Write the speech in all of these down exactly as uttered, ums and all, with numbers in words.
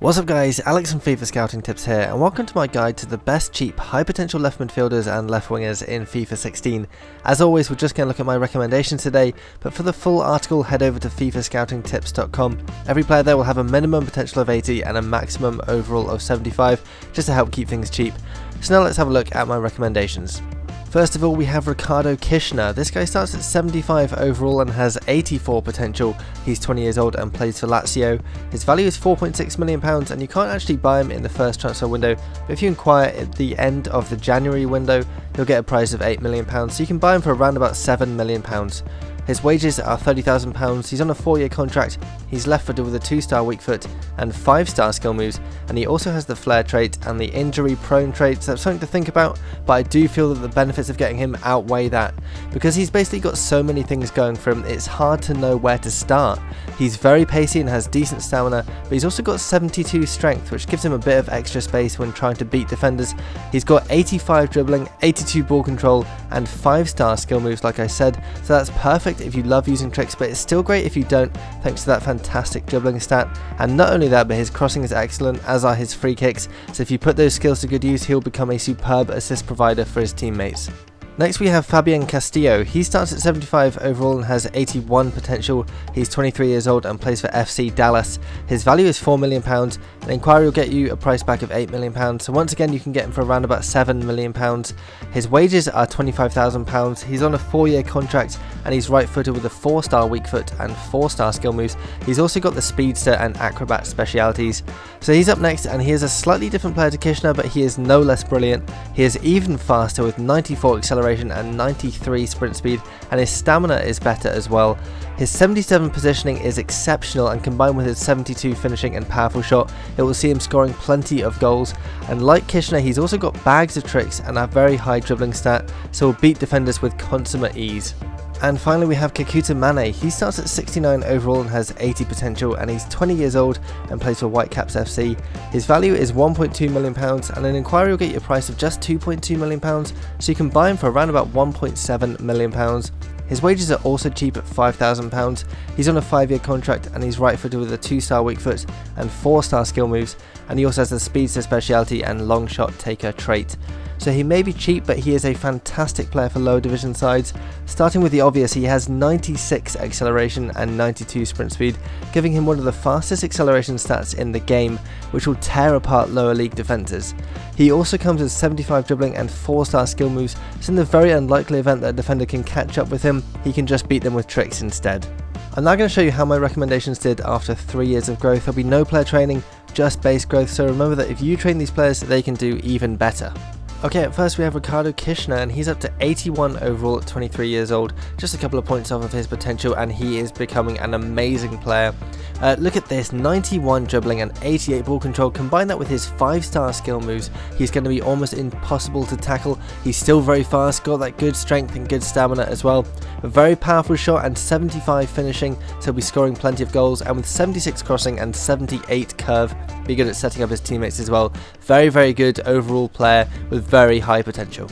What's up guys, Alex from FIFA Scouting Tips here and welcome to my guide to the best cheap high potential left midfielders and left wingers in FIFA sixteen. As always, we're just going to look at my recommendations today, but for the full article head over to FIFA Scouting Tips dot com. Every player there will have a minimum potential of eighty and a maximum overall of seventy-five, just to help keep things cheap. So now let's have a look at my recommendations. First of all, we have Ricardo Kishner. This guy starts at seventy-five overall and has eighty-four potential. He's twenty years old and plays for Lazio. His value is four point six million pounds and you can't actually buy him in the first transfer window, but if you inquire at the end of the January window, you'll get a price of eight million pounds, so you can buy him for around about seven million pounds. His wages are thirty thousand pounds, he's on a four year contract, he's left-footed with a two star weak foot and five star skill moves, and he also has the flair trait and the injury-prone trait, so that's something to think about, but I do feel that the benefits of getting him outweigh that, because he's basically got so many things going for him, it's hard to know where to start. He's very pacey and has decent stamina, but he's also got seventy-two strength, which gives him a bit of extra space when trying to beat defenders. He's got eighty-five dribbling, eighty-two ball control, and five star skill moves like I said, so that's perfect if you love using tricks, but it's still great if you don't, thanks to that fantastic dribbling stat. And not only that, but his crossing is excellent, as are his free kicks, so if you put those skills to good use, he'll become a superb assist provider for his teammates. Next we have Fabian Castillo. He starts at seventy-five overall and has eighty-one potential. He's twenty-three years old and plays for F C Dallas. His value is four million pounds. An inquiry will get you a price back of eight million pounds, so once again you can get him for around about seven million pounds. His wages are twenty-five thousand pounds, he's on a four year contract and he's right footed with a four star weak foot and four star skill moves. He's also got the speedster and acrobat specialities. So he's up next and he is a slightly different player to Kishner, but he is no less brilliant. He is even faster with ninety-four acceleration and ninety-three sprint speed, and his stamina is better as well. His seventy-seven positioning is exceptional, and combined with his seventy-two finishing and powerful shot, it will see him scoring plenty of goals. And like Kishner, he's also got bags of tricks and a very high dribbling stat, so he'll beat defenders with consummate ease. And finally we have Kekuta Manneh. He starts at sixty-nine overall and has eighty potential, and he's twenty years old and plays for Whitecaps F C. His value is one point two million pounds, and an inquiry will get you a price of just two point two million pounds, so you can buy him for around about one point seven million pounds. His wages are also cheap at five thousand pounds, he's on a five year contract and he's right footed with a two star weak foot and four star skill moves, and he also has the speedster speciality and long shot taker trait. So he may be cheap, but he is a fantastic player for lower division sides. Starting with the obvious, he has ninety-six acceleration and ninety-two sprint speed, giving him one of the fastest acceleration stats in the game, which will tear apart lower league defences. He also comes with seventy-five dribbling and four star skill moves, so in the very unlikely event that a defender can catch up with him, he can just beat them with tricks instead. I'm now going to show you how my recommendations did after three years of growth. There'll be no player training, just base growth, so remember that if you train these players, they can do even better. Okay, at first we have Ricardo Kishner, and he's up to eighty-one overall at twenty-three years old, just a couple of points off of his potential, and he is becoming an amazing player. Uh, look at this, ninety-one dribbling and eighty-eight ball control. Combine that with his five star skill moves, he's going to be almost impossible to tackle. He's still very fast, got that good strength and good stamina as well. A very powerful shot and seventy-five finishing, so he'll be scoring plenty of goals, and with seventy-six crossing and seventy-eight curve, be good at setting up his teammates as well. Very, very good overall player with very high potential.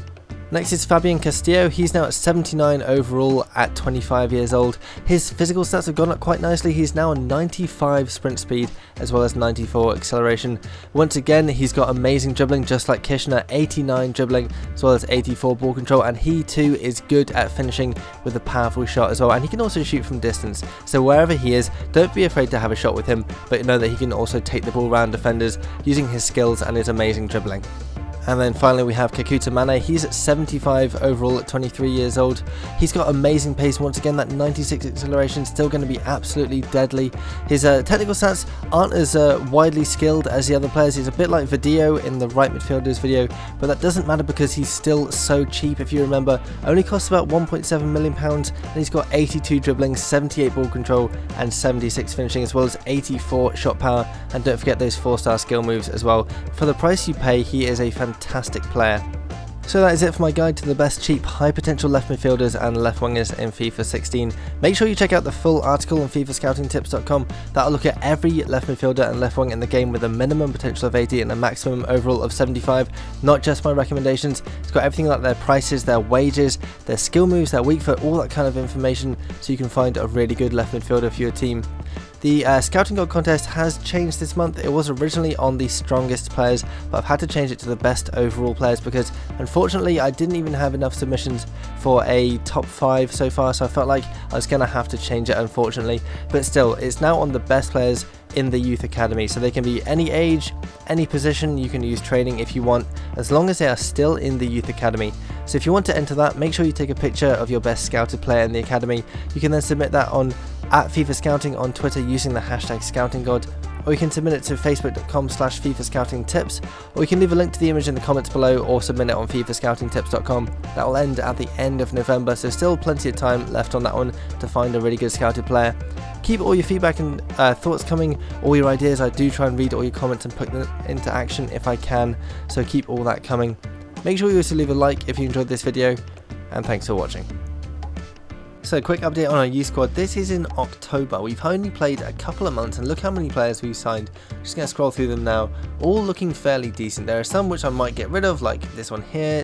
Next is Fabian Castillo. He's now at seventy-nine overall at twenty-five years old. His physical stats have gone up quite nicely. He's now on ninety-five sprint speed as well as ninety-four acceleration. Once again, he's got amazing dribbling, just like Kishner, eighty-nine dribbling as well as eighty-four ball control, and he too is good at finishing with a powerful shot as well, and he can also shoot from distance. So wherever he is, don't be afraid to have a shot with him, but know that he can also take the ball round defenders using his skills and his amazing dribbling. And then finally we have Kekuta Manneh. He's at seventy-five overall at twenty-three years old. He's got amazing pace, once again that ninety-six acceleration, still going to be absolutely deadly. His uh, technical stats aren't as uh, widely skilled as the other players. He's a bit like Vidio in the right midfielders video, but that doesn't matter because he's still so cheap. If you remember, only costs about one point seven million pounds, and he's got eighty-two dribbling, seventy-eight ball control and seventy-six finishing, as well as eighty-four shot power, and don't forget those four star skill moves as well. For the price you pay, he is a fantastic Fantastic player. So that is it for my guide to the best cheap high potential left midfielders and left wingers in FIFA sixteen. Make sure you check out the full article on FIFA Scouting Tips dot com. That'll look at every left midfielder and left wing in the game with a minimum potential of eighty and a maximum overall of seventy-five. Not just my recommendations, it's got everything like their prices, their wages, their skill moves, their weak foot, all that kind of information, so you can find a really good left midfielder for your team. The uh, Scouting Gold contest has changed this month. It was originally on the strongest players, but I've had to change it to the best overall players because unfortunately I didn't even have enough submissions for a top five so far, so I felt like I was going to have to change it unfortunately. But still, it's now on the best players in the youth academy, so they can be any age, any position. You can use training if you want, as long as they are still in the youth academy. So if you want to enter that, make sure you take a picture of your best scouted player in the academy. You can then submit that on at FIFA Scouting on Twitter using the hashtag ScoutingGod, or you can submit it to facebook.com slash FIFA Scouting Tips, or you can leave a link to the image in the comments below, or submit it on FIFA Scouting Tips dot com. That will end at the end of November, so still plenty of time left on that one to find a really good scouted player. Keep all your feedback and uh, thoughts coming, all your ideas. I do try and read all your comments and put them into action if I can, so keep all that coming. Make sure you also leave a like if you enjoyed this video, and thanks for watching. So, quick update on our youth squad. This is in October. We've only played a couple of months and look how many players we've signed. Just going to scroll through them now, all looking fairly decent. There are some which I might get rid of, like this one here,